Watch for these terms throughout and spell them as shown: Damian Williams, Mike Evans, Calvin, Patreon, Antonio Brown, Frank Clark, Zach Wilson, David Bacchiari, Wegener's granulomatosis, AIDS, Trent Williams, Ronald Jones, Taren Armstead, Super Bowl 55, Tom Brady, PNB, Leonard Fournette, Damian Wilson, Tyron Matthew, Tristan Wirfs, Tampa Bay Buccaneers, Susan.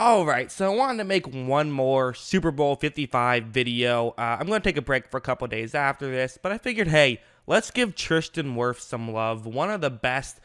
Alright, so I wanted to make one more Super Bowl 55 video. I'm going to take a break for a couple days after this, but I figured, hey, let's give Tristan Wirfs some love. One of the best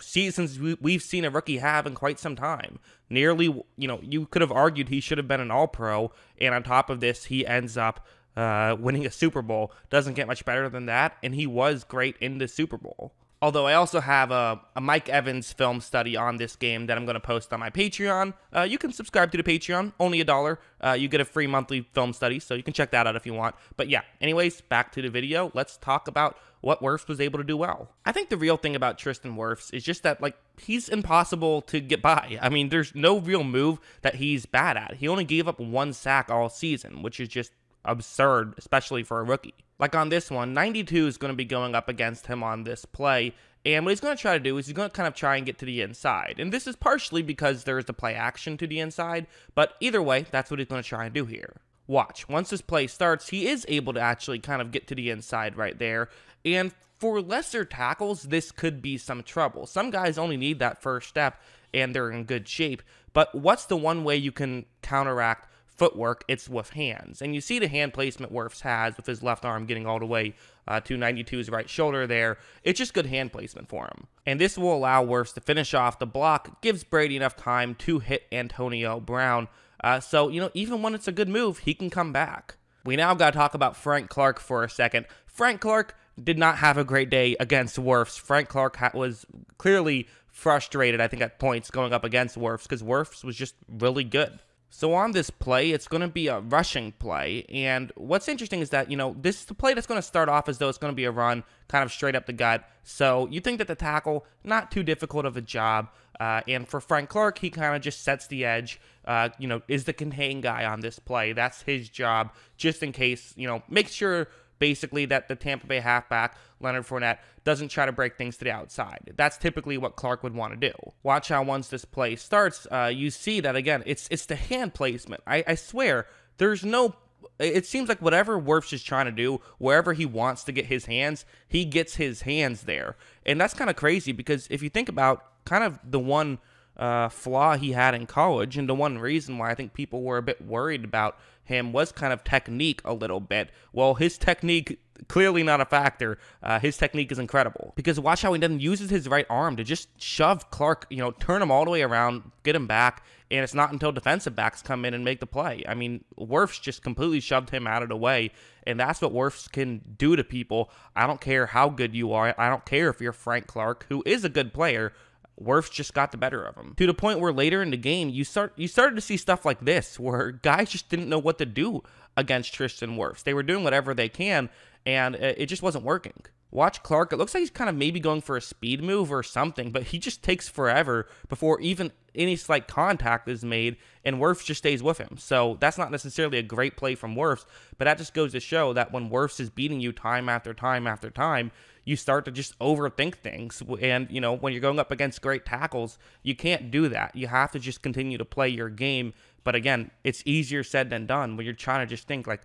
seasons we've seen a rookie have in quite some time. Nearly, you could have argued he should have been an All-Pro, and on top of this, he ends up winning a Super Bowl. Doesn't get much better than that, and he was great in the Super Bowl. Although I also have a Mike Evans film study on this game that I'm going to post on my Patreon. You can subscribe to the Patreon, only $1. You get a free monthly film study, so you can check that out if you want. But yeah, anyways, back to the video. Let's talk about what Wirfs was able to do well. I think the real thing about Tristan Wirfs is just that, he's impossible to get by. I mean, there's no real move that he's bad at. He only gave up one sack all season, which is just absurd, especially for a rookie. Like on this one, 92 is going to be going up against him on this play, and what he's going to try to do is he's going to kind of try and get to the inside, and this is partially because there is the play action to the inside, but either way, that's what he's going to try and do here. Watch, once this play starts, he is able to actually kind of get to the inside right there, and for lesser tackles, this could be some trouble. Some guys only need that first step, and they're in good shape, but what's the one way you can counteract footwork? It's with hands, and you see the hand placement Wirfs has with his left arm getting all the way to 92's right shoulder there. It's just good hand placement for him, and this will allow Wirfs to finish off the block. It gives Brady enough time to hit Antonio Brown, so even when it's a good move, he can come back. We now got to talk about Frank Clark for a second. Frank Clark did not have a great day against Wirfs. Frank Clark was clearly frustrated, I think, at points going up against Wirfs because Wirfs was just really good. So on this play, it's going to be a rushing play, and what's interesting is that, this is the play that's going to start off as though it's going to be a run, kind of straight up the gut, so you think that the tackle, not too difficult of a job, and for Frank Clark, he kind of just sets the edge, is the contain guy on this play. That's his job, just in case, make sure basically that the Tampa Bay halfback, Leonard Fournette, doesn't try to break things to the outside. That's typically what Clark would want to do. Watch how once this play starts, you see that again, it's the hand placement. I swear, there's no... It seems like whatever Wirfs is trying to do, wherever he wants to get his hands, he gets his hands there. And that's kind of crazy because if you think about kind of the one flaw he had in college and the one reason why I think people were a bit worried about him was kind of technique a little bit. Well, his technique, clearly not a factor. His technique is incredible because watch how he then uses his right arm to just shove Clark, turn him all the way around, get him back, and it's not until defensive backs come in and make the play. I mean, Wirfs just completely shoved him out of the way, and that's what Wirfs can do to people. I don't care how good you are. I don't care if you're Frank Clark, who is a good player. Wirfs just got the better of him to the point where later in the game you started to see stuff like this where guys just didn't know what to do against Tristan Wirfs. They were doing whatever they can, and it just wasn't working. Watch Clark. It looks like he's kind of maybe going for a speed move or something, but he just takes forever before even any slight contact is made, and Wirfs just stays with him. So that's not necessarily a great play from Wirfs, but that just goes to show that when Wirfs is beating you time after time after time, you start to just overthink things. And, when you're going up against great tackles, you can't do that. You have to just continue to play your game. But again, it's easier said than done when you're trying to just think like,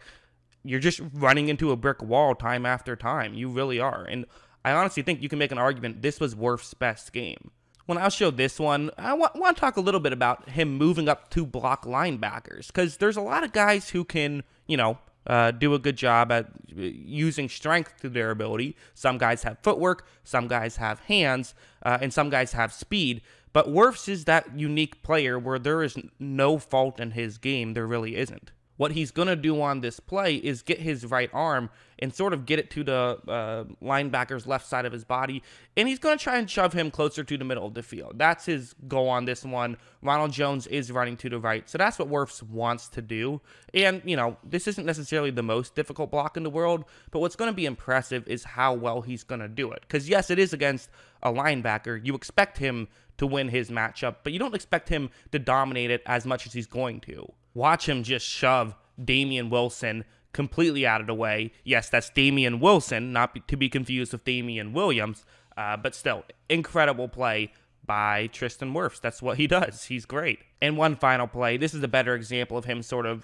you're just running into a brick wall time after time. You really are. And I honestly think you can make an argument this was Wirfs' best game. When I'll show this one, I want to talk a little bit about him moving up to block linebackers, because there's a lot of guys who can, do a good job at using strength to their ability. Some guys have footwork, some guys have hands, and some guys have speed. But Wirfs is that unique player where there is no fault in his game. There really isn't. What he's going to do on this play is get his right arm and sort of get it to the linebacker's left side of his body, and he's going to try and shove him closer to the middle of the field. That's his goal on this one. Ronald Jones is running to the right, so that's what Wirfs wants to do. And, this isn't necessarily the most difficult block in the world, but what's going to be impressive is how well he's going to do it. Because, yes, it is against a linebacker. You expect him to win his matchup, but you don't expect him to dominate it as much as he's going to. Watch him just shove Damian Wilson completely out of the way. Yes, that's Damian Wilson, not to be confused with Damian Williams, but still, incredible play by Tristan Wirfs. That's what he does. He's great. And one final play. This is a better example of him sort of,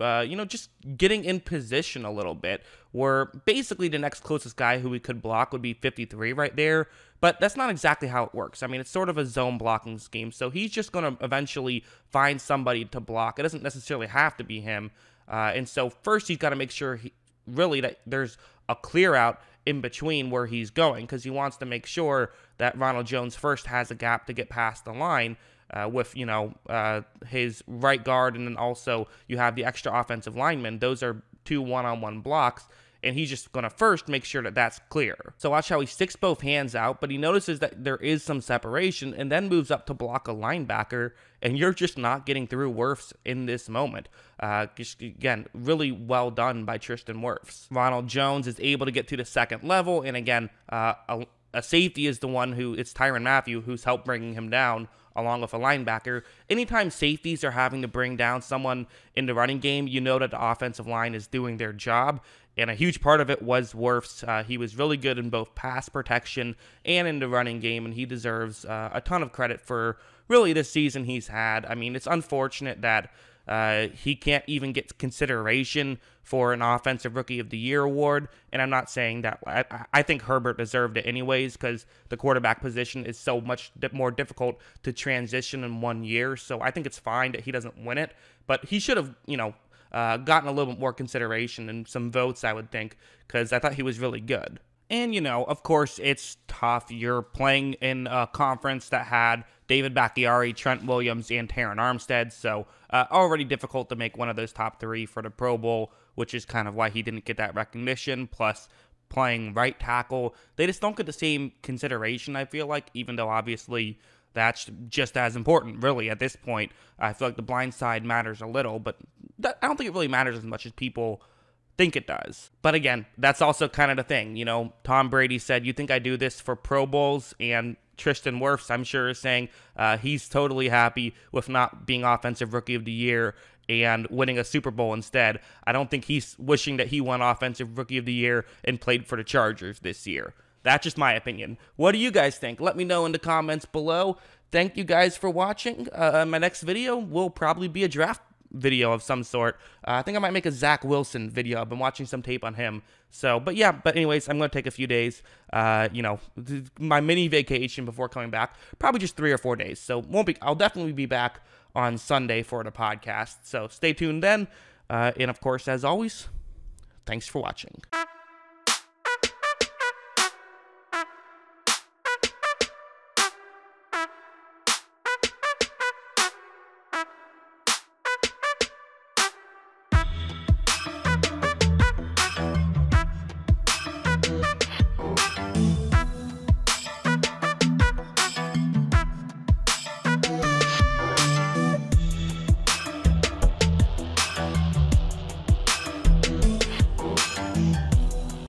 just getting in position a little bit, where basically the next closest guy who we could block would be 53 right there. But that's not exactly how it works. I mean, it's sort of a zone blocking scheme. So he's just going to eventually find somebody to block. It doesn't necessarily have to be him. And so first he's got to make sure that there's a clear out in between where he's going, because he wants to make sure that Ronald Jones first has a gap to get past the line with, his right guard. And then also you have the extra offensive linemen. Those are two one-on-one blocks. And he's just going to first make sure that that's clear. So watch how he sticks both hands out, but he notices that there is some separation and then moves up to block a linebacker. And you're just not getting through Wirfs in this moment. Again, really well done by Tristan Wirfs. Ronald Jones is able to get to the second level. And again, a safety is the one it's Tyron Matthew who's helped bringing him down, along with a linebacker. Anytime safeties are having to bring down someone in the running game, you know that the offensive line is doing their job. And a huge part of it was Wirfs. He was really good in both pass protection and in the running game, and he deserves a ton of credit for really the season he's had. I mean, it's unfortunate that he can't even get consideration for an Offensive Rookie of the Year award. And I'm not saying that. I think Herbert deserved it anyways, because the quarterback position is so much more difficult to transition in one year. So I think it's fine that he doesn't win it. But he should have, gotten a little bit more consideration and some votes, I would think, because I thought he was really good. And, of course, it's tough. You're playing in a conference that had David Bacchiari, Trent Williams, and Taren Armstead. So already difficult to make one of those top three for the Pro Bowl, which is kind of why he didn't get that recognition. Plus, playing right tackle, they just don't get the same consideration, I feel like, even though obviously that's just as important, really, at this point. I feel like the blind side matters a little, but I don't think it really matters as much as people think it does. But again, that's also kind of the thing. Tom Brady said, "You think I do this for Pro Bowls?" And Tristan Wirfs, I'm sure, is saying he's totally happy with not being Offensive Rookie of the Year and winning a Super Bowl instead. I don't think he's wishing that he won Offensive Rookie of the Year and played for the Chargers this year. That's just my opinion. What do you guys think? Let me know in the comments below. Thank you guys for watching. My next video will probably be a draft video of some sort. I think I might make a Zach Wilson video. I've been watching some tape on him. But anyways, I'm going to take a few days, my mini vacation before coming back, probably just 3 or 4 days. So I'll definitely be back on Sunday for the podcast. So stay tuned then. And of course, as always, thanks for watching.